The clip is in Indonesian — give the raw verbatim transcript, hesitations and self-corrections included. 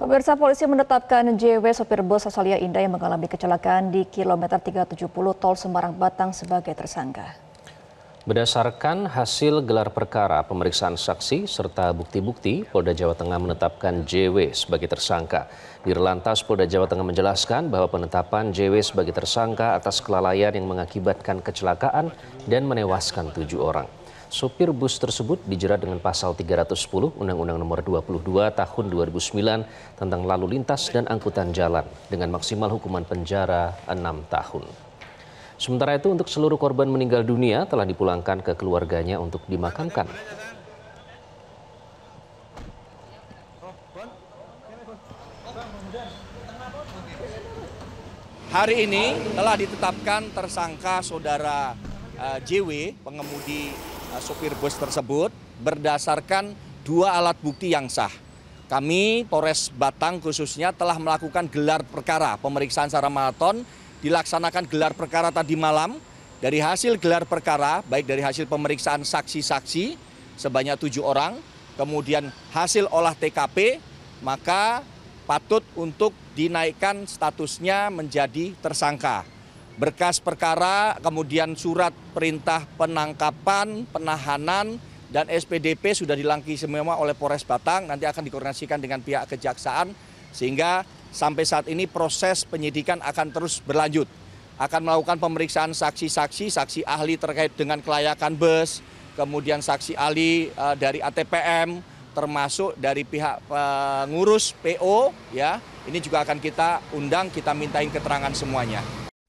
Pemirsa, polisi menetapkan J W sopir bus Rosalia Indah yang mengalami kecelakaan di kilometer tiga ratus tujuh puluh Tol Semarang Batang sebagai tersangka. Berdasarkan hasil gelar perkara, pemeriksaan saksi serta bukti-bukti, Polda Jawa Tengah menetapkan J W sebagai tersangka. Dirlantas Polda Jawa Tengah menjelaskan bahwa penetapan J W sebagai tersangka atas kelalaian yang mengakibatkan kecelakaan dan menewaskan tujuh orang. Sopir bus tersebut dijerat dengan pasal tiga ratus sepuluh Undang-Undang Nomor dua puluh dua Tahun dua ribu sembilan tentang Lalu Lintas dan Angkutan Jalan dengan maksimal hukuman penjara enam tahun. Sementara itu, untuk seluruh korban meninggal dunia telah dipulangkan ke keluarganya untuk dimakamkan. Hari ini telah ditetapkan tersangka saudara uh, J W, pengemudi sopir bus tersebut, berdasarkan dua alat bukti yang sah. Kami Polres Batang khususnya telah melakukan gelar perkara, pemeriksaan secara maraton, dilaksanakan gelar perkara tadi malam. Dari hasil gelar perkara, baik dari hasil pemeriksaan saksi-saksi sebanyak tujuh orang, kemudian hasil olah T K P, maka patut untuk dinaikkan statusnya menjadi tersangka. Berkas perkara, kemudian surat perintah penangkapan, penahanan, dan S P D P sudah dilengkapi semua oleh Polres Batang. Nanti akan dikoordinasikan dengan pihak kejaksaan, sehingga sampai saat ini proses penyidikan akan terus berlanjut. Akan melakukan pemeriksaan saksi-saksi, saksi ahli terkait dengan kelayakan bus, kemudian saksi ahli uh, dari A T P M, termasuk dari pihak pengurus P O. Ya, ini juga akan kita undang, kita mintain keterangan semuanya.